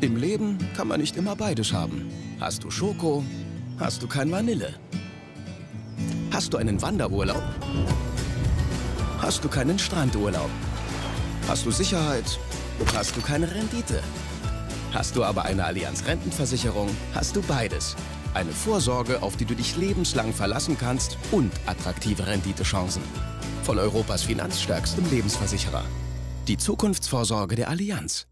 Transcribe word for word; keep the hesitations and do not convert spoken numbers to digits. Im Leben kann man nicht immer beides haben. Hast du Schoko, hast du kein Vanille. Hast du einen Wanderurlaub, hast du keinen Strandurlaub. Hast du Sicherheit, hast du keine Rendite. Hast du aber eine Allianz Rentenversicherung, hast du beides. Eine Vorsorge, auf die du dich lebenslang verlassen kannst und attraktive Renditechancen. Von Europas finanzstärkstem Lebensversicherer. Die Zukunftsvorsorge der Allianz.